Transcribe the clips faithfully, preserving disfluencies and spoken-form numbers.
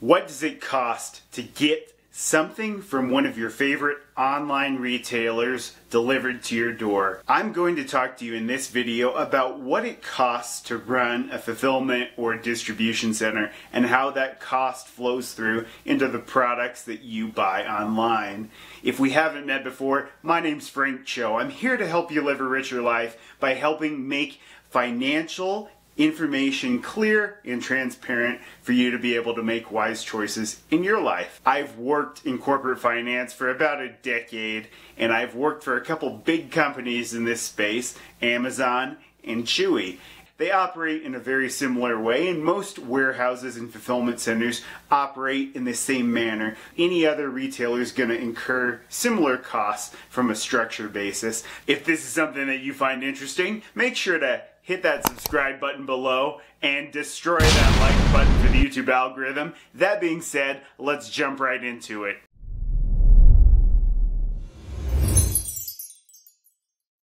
What does it cost to get something from one of your favorite online retailers delivered to your door? I'm going to talk to you in this video about what it costs to run a fulfillment or distribution center and how that cost flows through into the products that you buy online. If we haven't met before, my name's Frank Chou. I'm here to help you live a richer life by helping make financial information clear and transparent for you to be able to make wise choices in your life. I've worked in corporate finance for about a decade, and I've worked for a couple big companies in this space, Amazon and Chewy. They operate in a very similar way, and most warehouses and fulfillment centers operate in the same manner. Any other retailer is going to incur similar costs from a structure basis. If this is something that you find interesting, make sure to hit that subscribe button below and destroy that like button for the YouTube algorithm. That being said, let's jump right into it.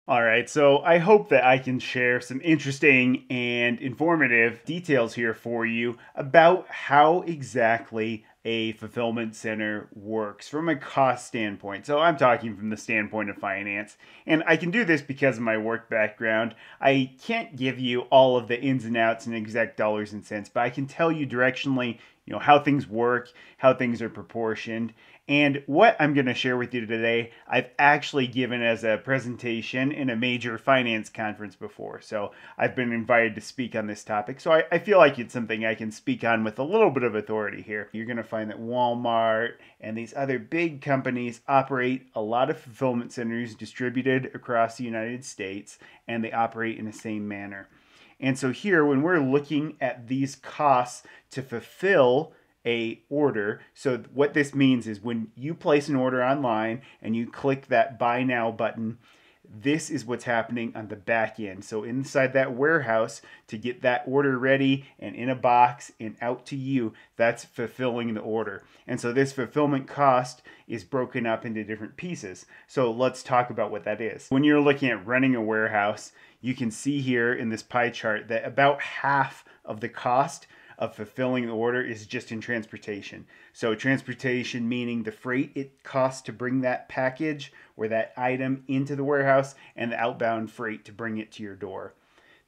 Alright, so I hope that I can share some interesting and informative details here for you about how exactly a fulfillment center works from a cost standpoint. So I'm talking from the standpoint of finance, and I can do this because of my work background. I can't give you all of the ins and outs and exact dollars and cents, but I can tell you directionally, you know, how things work, how things are proportioned. And what I'm going to share with you today, I've actually given as a presentation in a major finance conference before. So I've been invited to speak on this topic. So I, I feel like it's something I can speak on with a little bit of authority here. You're going to find that Walmart and these other big companies operate a lot of fulfillment centers distributed across the United States, and they operate in the same manner. And so here, when we're looking at these costs to fulfill a order, so what this means is when you place an order online and you click that buy now button, this is what's happening on the back end. So inside that warehouse, to get that order ready and in a box and out to you, that's fulfilling the order. And so this fulfillment cost is broken up into different pieces. So let's talk about what that is. When you're looking at running a warehouse, you can see here in this pie chart that about half of the cost of fulfilling the order is just in transportation. So transportation meaning the freight it costs to bring that package or that item into the warehouse, and the outbound freight to bring it to your door.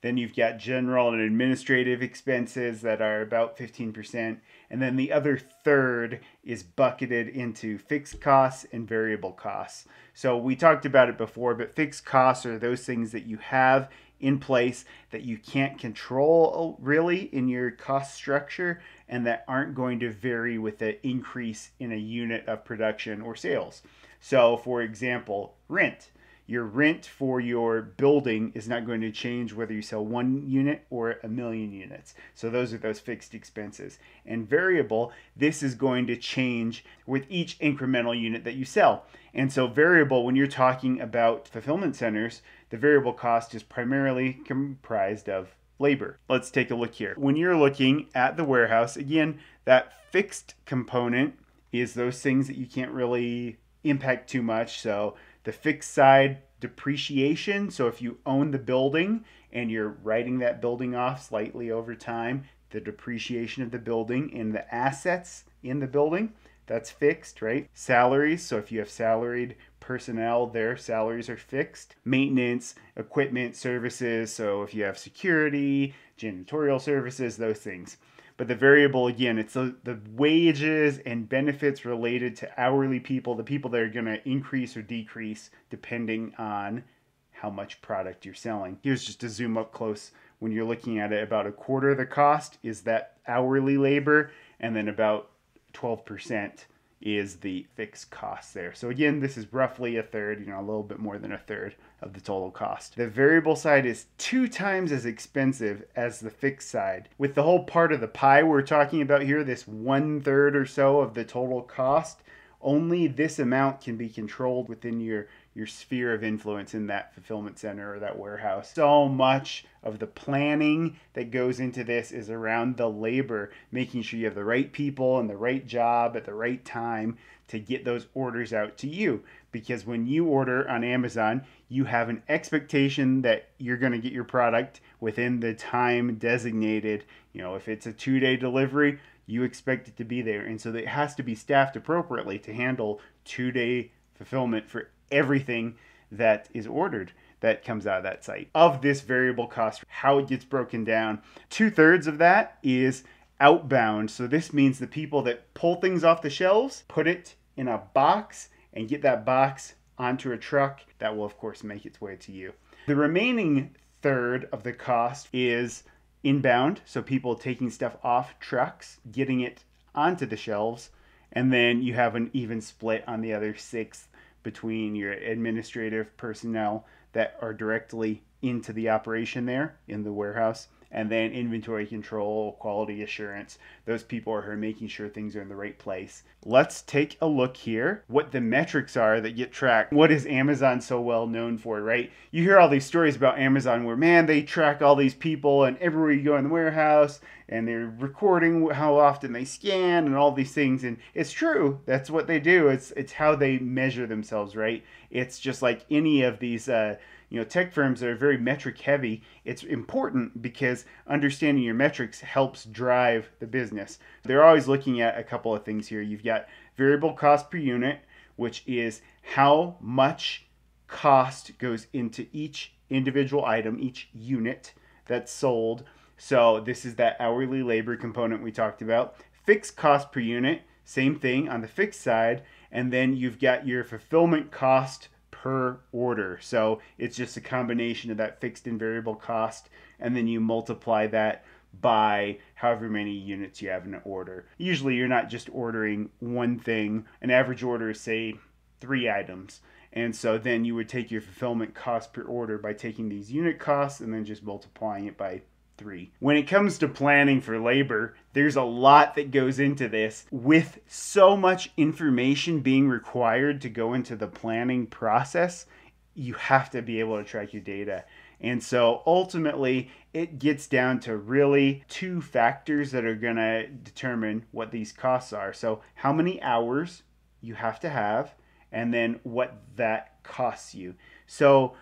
Then you've got general and administrative expenses that are about fifteen percent. And then the other third is bucketed into fixed costs and variable costs. So we talked about it before, but fixed costs are those things that you have in place that you can't control really in your cost structure, and that aren't going to vary with the increase in a unit of production or sales. So for example, rent. Your rent for your building is not going to change whether you sell one unit or a million units. So those are those fixed expenses. And variable, this is going to change with each incremental unit that you sell. And so variable, when you're talking about fulfillment centers, the variable cost is primarily comprised of labor. Let's take a look here. When you're looking at the warehouse, again, that fixed component is those things that you can't really impact too much. So the fixed side, depreciation. So if you own the building and you're writing that building off slightly over time, the depreciation of the building and the assets in the building, that's fixed, right? Salaries. So if you have salaried personnel, their salaries are fixed. Maintenance, equipment, services. So if you have security, janitorial services, those things. But the variable, again, it's the, the wages and benefits related to hourly people, the people that are going to increase or decrease depending on how much product you're selling. Here's just a zoom up close. When you're looking at it, about a quarter of the cost is that hourly labor, and then about twelve percent is the fixed cost there. So again, this is roughly a third, you know, a little bit more than a third of the total cost. The variable side is two times as expensive as the fixed side. With the whole part of the pie we're talking about here, this one third or so of the total cost, only this amount can be controlled within your, your sphere of influence in that fulfillment center or that warehouse. So much of the planning that goes into this is around the labor, making sure you have the right people and the right job at the right time to get those orders out to you. Because when you order on Amazon, you have an expectation that you're going to get your product within the time designated. You know, if it's a two-day delivery, you expect it to be there. And so it has to be staffed appropriately to handle two-day fulfillment for everything that is ordered that comes out of that site. Of this variable cost, how it gets broken down, two-thirds of that is outbound. So this means the people that pull things off the shelves, put it in a box, and get that box onto a truck. That will, of course, make its way to you. The remaining third of the cost is inbound, so people taking stuff off trucks, getting it onto the shelves, and then you have an even split on the other sixth between your administrative personnel that are directly into the operation there in the warehouse, and then inventory control, quality assurance. Those people are here making sure things are in the right place. Let's take a look here what the metrics are that get tracked. What is Amazon so well known for, right? You hear all these stories about Amazon where, man, they track all these people and everywhere you go in the warehouse and they're recording how often they scan and all these things. And it's true, that's what they do. It's, it's how they measure themselves, right? It's just like any of these uh, you know, tech firms that are very metric heavy. It's important because understanding your metrics helps drive the business. They're always looking at a couple of things here. You've got variable cost per unit, which is how much cost goes into each individual item, each unit that's sold. So this is that hourly labor component we talked about. Fixed cost per unit, same thing on the fixed side. And then you've got your fulfillment cost per order. So it's just a combination of that fixed and variable cost. And then you multiply that by however many units you have in an order. Usually you're not just ordering one thing. An average order is, say, three items. And so then you would take your fulfillment cost per order by taking these unit costs and then just multiplying it by three. When it comes to planning for labor, there's a lot that goes into this. With so much information being required to go into the planning process, you have to be able to track your data. And so ultimately, it gets down to really two factors that are going to determine what these costs are. So how many hours you have to have, and then what that costs you. So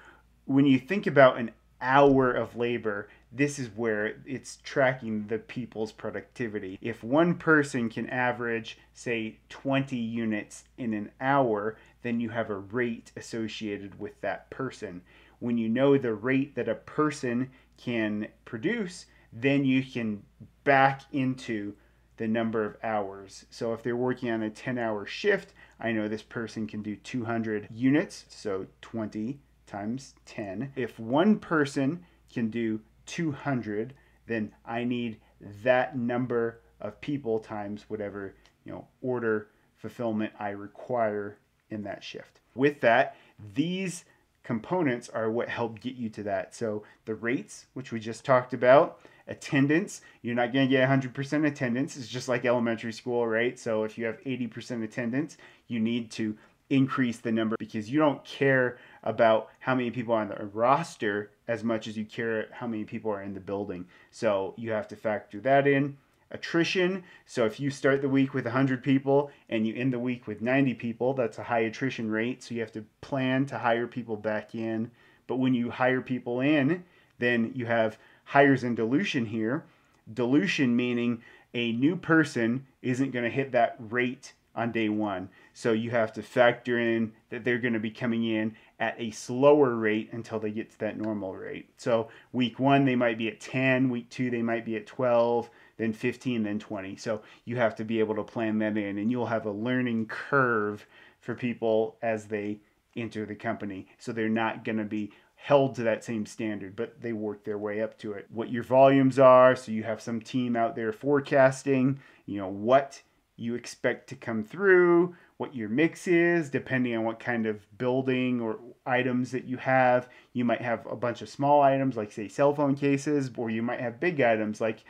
when you think about an hour of labor, this is where it's tracking the people's productivity. If one person can average, say, twenty units in an hour, then you have a rate associated with that person. When you know the rate that a person can produce, then you can back into the number of hours. So if they're working on a ten hour shift, I know this person can do two hundred units, so twenty times ten. If one person can do two hundred, then I need that number of people times whatever, you know, order fulfillment I require in that shift. With that, these components are what help get you to that. So the rates, which we just talked about, attendance, you're not going to get one hundred percent attendance. It's just like elementary school, right? So if you have eighty percent attendance, you need to increase the number because you don't care about how many people are on the roster as much as you care how many people are in the building. So you have to factor that in. Attrition. So if you start the week with one hundred people and you end the week with ninety people, that's a high attrition rate. So you have to plan to hire people back in. But when you hire people in, then you have hires and dilution here. Dilution meaning a new person isn't going to hit that rate on day one. So you have to factor in that they're going to be coming in at a slower rate until they get to that normal rate. So week one, they might be at ten, week two, they might be at twelve, then fifteen, then twenty. So you have to be able to plan that in, and you'll have a learning curve for people as they enter the company. So they're not going to be held to that same standard, but they work their way up to it. What your volumes are, so you have some team out there forecasting, you know, what you expect to come through, what your mix is, depending on what kind of building or items that you have. You might have a bunch of small items like, say, cell phone cases, or you might have big items like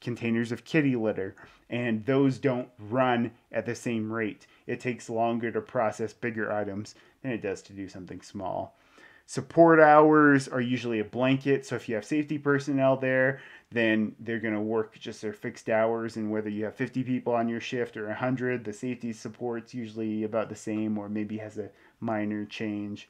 containers of kitty litter, and those don't run at the same rate. It takes longer to process bigger items than it does to do something small. Support hours are usually a blanket. So if you have safety personnel there, then they're going to work just their fixed hours. And whether you have fifty people on your shift or one hundred, the safety support's usually about the same or maybe has a minor change.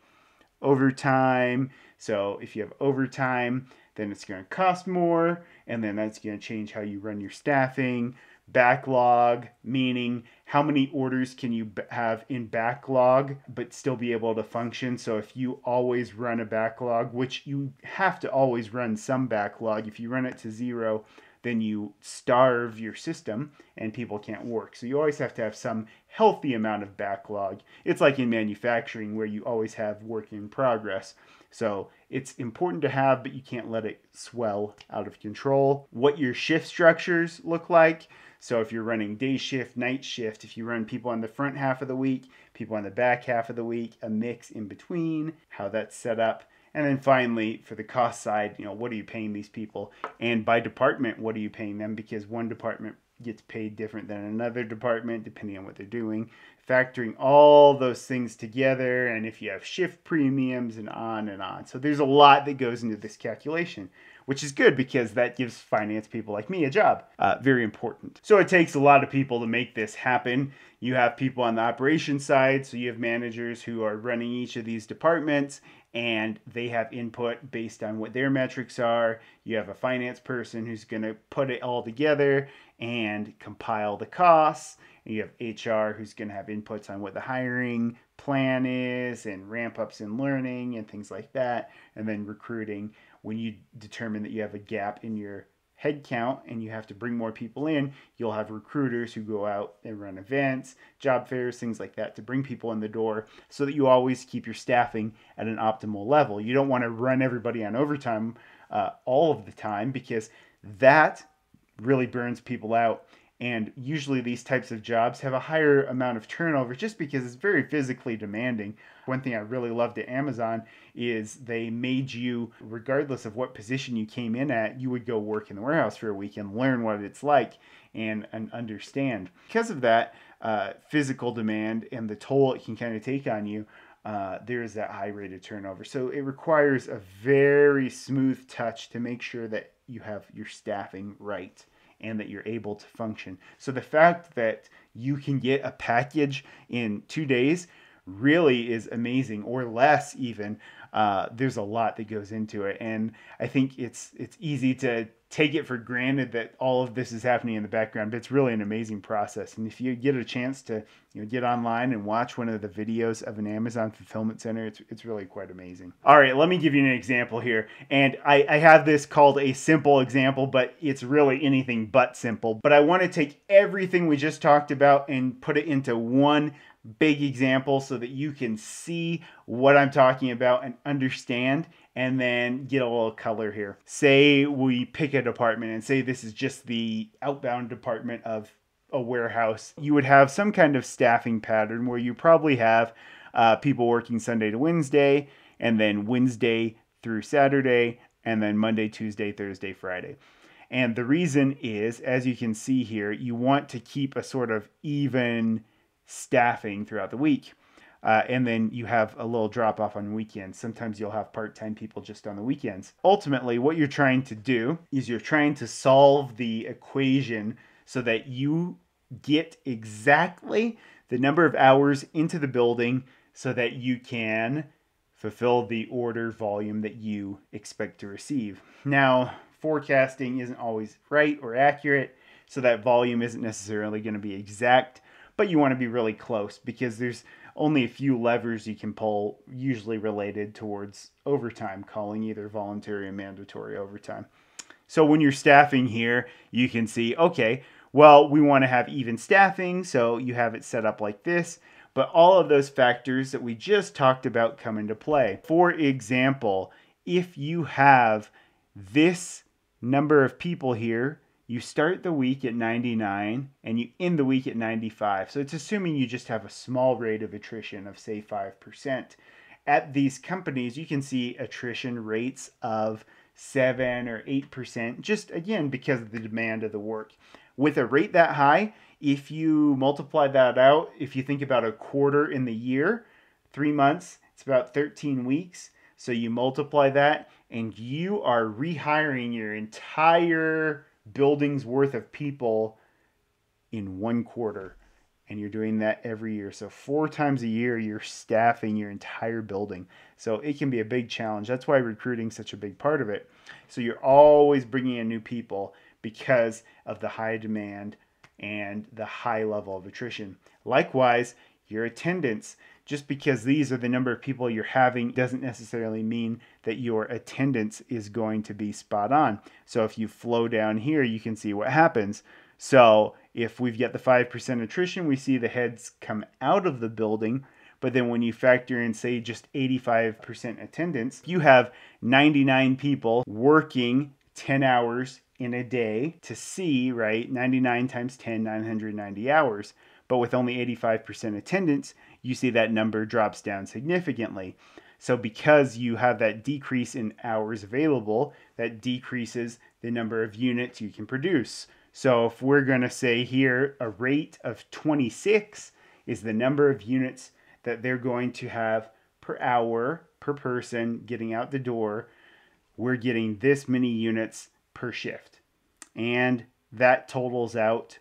Overtime. So if you have overtime, then it's going to cost more. And then that's going to change how you run your staffing. Backlog, meaning how many orders can you have in backlog but still be able to function. So if you always run a backlog, which you have to always run some backlog, if you run it to zero, then you starve your system and people can't work. So you always have to have some healthy amount of backlog. It's like in manufacturing where you always have work in progress. So it's important to have, but you can't let it swell out of control. What your shift structures look like. So if you're running day shift, night shift, if you run people on the front half of the week, people on the back half of the week, a mix in between, how that's set up. And then finally, for the cost side, you know, what are you paying these people? And by department, what are you paying them? Because one department gets paid different than another department, depending on what they're doing. Factoring all those things together, and if you have shift premiums, and on and on. So there's a lot that goes into this calculation, which is good because that gives finance people like me a job. Uh, very important. So it takes a lot of people to make this happen. You have people on the operations side, so you have managers who are running each of these departments, and they have input based on what their metrics are. You have a finance person who's going to put it all together and compile the costs. And you have H R who's going to have inputs on what the hiring plan is and ramp ups in learning and things like that. And then recruiting, when you determine that you have a gap in your headcount and you have to bring more people in, you'll have recruiters who go out and run events, job fairs, things like that to bring people in the door so that you always keep your staffing at an optimal level. You don't want to run everybody on overtime uh, all of the time because that really burns people out. And usually these types of jobs have a higher amount of turnover just because it's very physically demanding. One thing I really loved at Amazon is they made you, regardless of what position you came in at, you would go work in the warehouse for a week and learn what it's like and, and understand. Because of that uh, physical demand and the toll it can kind of take on you, Uh, there is that high rate of turnover. So it requires a very smooth touch to make sure that you have your staffing right and that you're able to function. So the fact that you can get a package in two days really is amazing, or less even. Uh, there's a lot that goes into it. And I think it's, it's easy to take it for granted that all of this is happening in the background, but it's really an amazing process. And if you get a chance to, you know, get online and watch one of the videos of an Amazon fulfillment center, it's, it's really quite amazing. All right, let me give you an example here. And I, I have this called a simple example, but it's really anything but simple. But I want to take everything we just talked about and put it into one big example so that you can see what I'm talking about and understand, and then get a little color here. Say we pick a department and say this is just the outbound department of a warehouse. You would have some kind of staffing pattern where you probably have uh, people working Sunday to Wednesday, and then Wednesday through Saturday, and then Monday, Tuesday, Thursday, Friday. And the reason is, as you can see here, you want to keep a sort of even staffing throughout the week. Uh, and then you have a little drop off on weekends. Sometimes you'll have part-time people just on the weekends. Ultimately, what you're trying to do is you're trying to solve the equation so that you get exactly the number of hours into the building so that you can fulfill the order volume that you expect to receive. Now, forecasting isn't always right or accurate, so that volume isn't necessarily going to be exact, but you want to be really close because there's only a few levers you can pull, usually related towards overtime, calling either voluntary or mandatory overtime. So when you're staffing here, you can see, okay, well, we want to have even staffing, so you have it set up like this. But all of those factors that we just talked about come into play. For example, if you have this number of people here, you start the week at ninety-nine and you end the week at ninety-five. So it's assuming you just have a small rate of attrition of, say, five percent. At these companies, you can see attrition rates of seven or eight percent, just again, because of the demand of the work. With a rate that high, if you multiply that out, if you think about a quarter in the year, three months, it's about thirteen weeks. So you multiply that and you are rehiring your entire buildings worth of people in one quarter, and you're doing that every year. So four times a year you're staffing your entire building, so it can be a big challenge. That's why recruiting is such a big part of it. So you're always bringing in new people because of the high demand and the high level of attrition. Likewise, your attendance. Just because these are the number of people you're having doesn't necessarily mean that your attendance is going to be spot on. So if you flow down here, you can see what happens. So if we've got the five percent attrition, we see the heads come out of the building. But then when you factor in, say, just eighty-five percent attendance, you have ninety-nine people working ten hours in a day to see, right? ninety-nine times ten, nine hundred ninety hours. But with only eighty-five percent attendance, you see that number drops down significantly. So because you have that decrease in hours available, that decreases the number of units you can produce. So if we're going to say here a rate of twenty-six is the number of units that they're going to have per hour, per person getting out the door, we're getting this many units per shift. And that totals out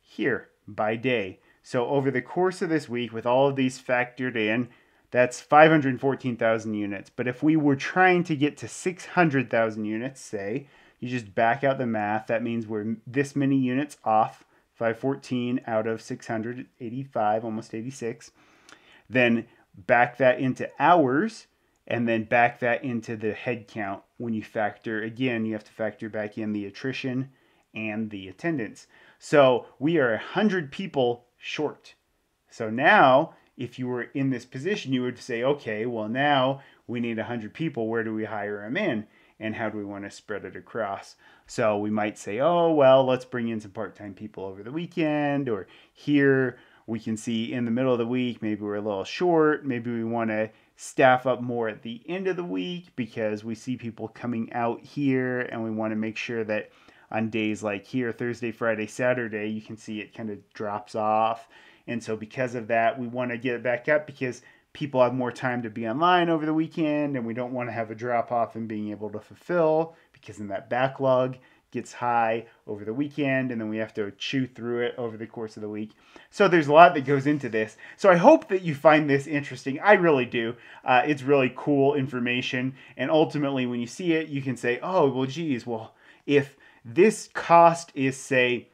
here by day. So over the course of this week, with all of these factored in, that's five hundred fourteen thousand units. But if we were trying to get to six hundred thousand units, say, you just back out the math, that means we're this many units off, five fourteen out of six hundred eighty-five, almost eighty-six. Then back that into hours, and then back that into the head count. When you factor, again, you have to factor back in the attrition and the attendance. So we are one hundred people short. So now, if you were in this position, you would say, okay, well now we need one hundred people. Where do we hire them in? And how do we want to spread it across? So we might say, oh, well, let's bring in some part-time people over the weekend, or here, we can see in the middle of the week, maybe we're a little short. Maybe we want to staff up more at the end of the week because we see people coming out here, and we want to make sure that on days like here, Thursday, Friday, Saturday, you can see it kind of drops off. And so because of that, we want to get it back up because people have more time to be online over the weekend, and we don't want to have a drop off in being able to fulfill because then that backlog gets high over the weekend, and then we have to chew through it over the course of the week. So there's a lot that goes into this. So I hope that you find this interesting. I really do. Uh, it's really cool information, and ultimately when you see it, you can say, oh, well, geez, well, if this cost is, say,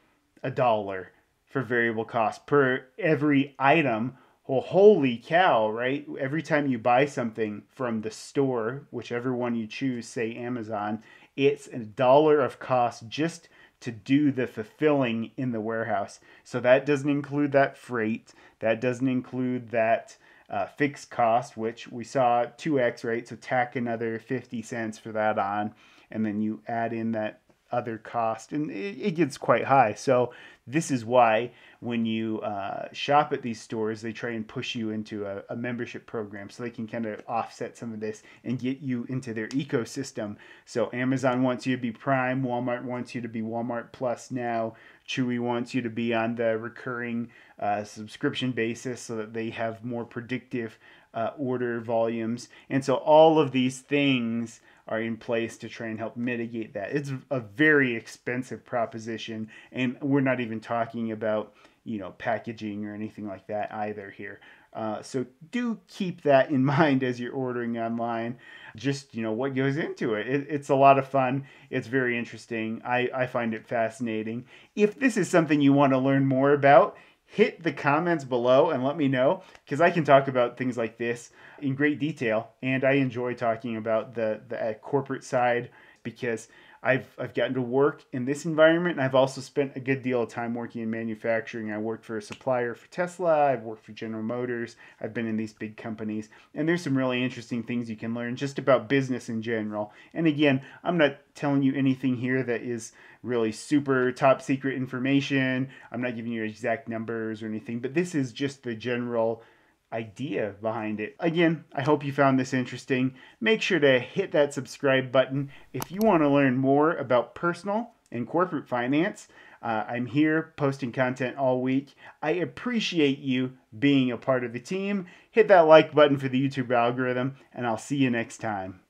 a dollar for variable cost per every item, well, holy cow, right? Every time you buy something from the store, whichever one you choose, say Amazon, it's a dollar of cost just to do the fulfilling in the warehouse. So that doesn't include that freight. That doesn't include that uh, fixed cost, which we saw two X, right? So tack another fifty cents for that on, and then you add in that other cost, and it, it gets quite high. So this is why when you uh, shop at these stores, they try and push you into a, a membership program so they can kind of offset some of this and get you into their ecosystem. So Amazon wants you to be Prime, Walmart wants you to be Walmart Plus now, Chewy wants you to be on the recurring uh, subscription basis so that they have more predictive uh, order volumes. And so all of these things are in place to try and help mitigate that. It's a very expensive proposition, and we're not even talking about, you know, packaging or anything like that either here. Uh, so do keep that in mind as you're ordering online, just, you know, what goes into it. it it's a lot of fun. It's very interesting. I, I find it fascinating. If this is something you want to learn more about, hit the comments below and let me know, because I can talk about things like this in great detail, and I enjoy talking about the, the corporate side because I've, I've gotten to work in this environment, and I've also spent a good deal of time working in manufacturing. I worked for a supplier for Tesla, I've worked for General Motors, I've been in these big companies, and there's some really interesting things you can learn just about business in general. And again, I'm not telling you anything here that is really super top secret information. I'm not giving you exact numbers or anything, but this is just the general idea behind it. Again, I hope you found this interesting. Make sure to hit that subscribe button if you want to learn more about personal and corporate finance. Uh, I'm here posting content all week. I appreciate you being a part of the team. Hit that like button for the YouTube algorithm, and I'll see you next time.